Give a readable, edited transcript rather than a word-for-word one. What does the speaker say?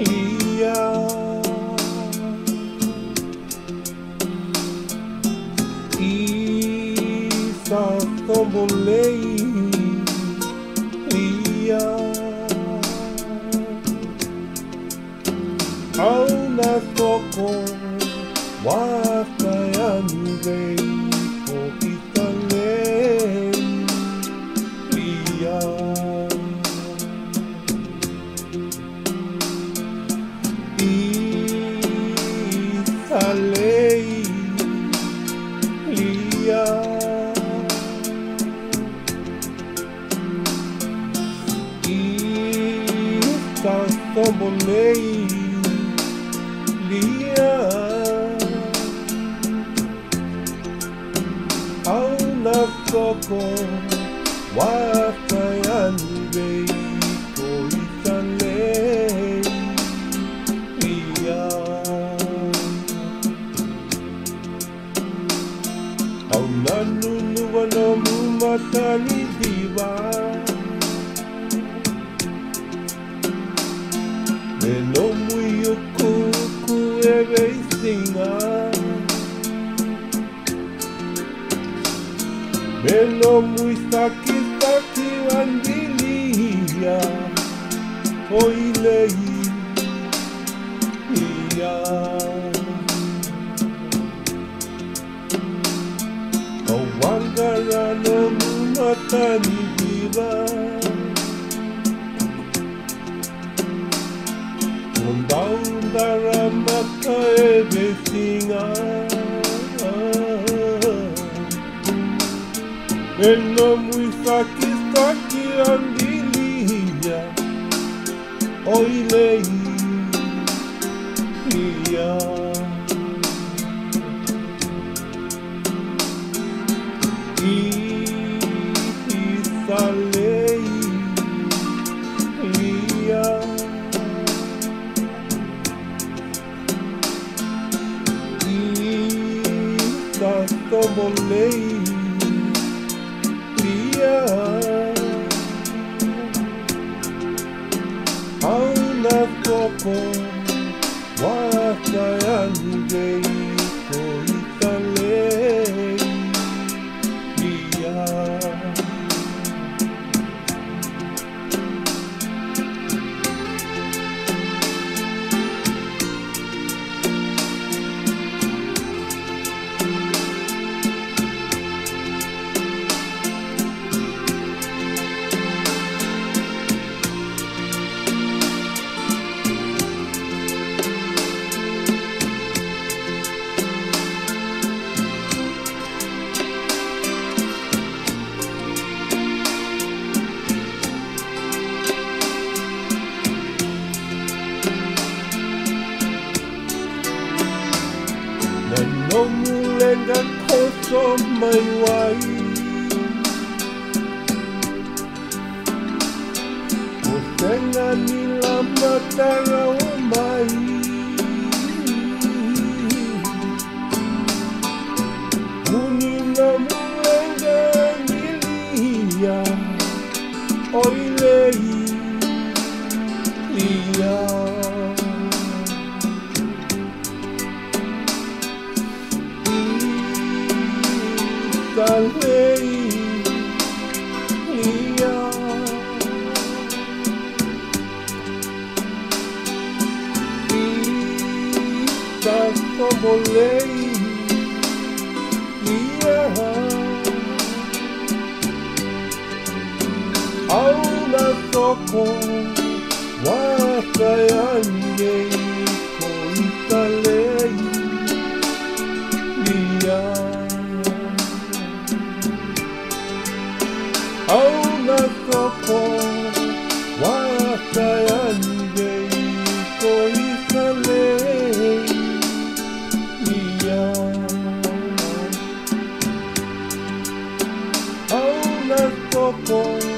Isa Lei Lia, auna toko wakayanei ko Isa Lei Lia. Isa Lei Lia, Isa Lei Lia, auna toko wakayanei ko Isa Lei Lia. Auna nunuwa no mumataniziwa, no muyuku kuereisinga, melo muisaki wandilia, oilei ia. Awangara no mumatani diva, Undaundara mata ebesinga, meno muisaki andilia, oilei ia. Isa Lei Lia, Isa Lei Lia, auna toko wakayanei ko Isa Lei Lia. Mulenga koso maiwai, kusenga nila matara umai, munina mulenga nilia, oilei ia. Isa Lei Lia, Isa Lei Lia, auna toko wakayanei ko Isa Lei Lia. Auna toko wakayanei ko Isa Lei Lia, auna toko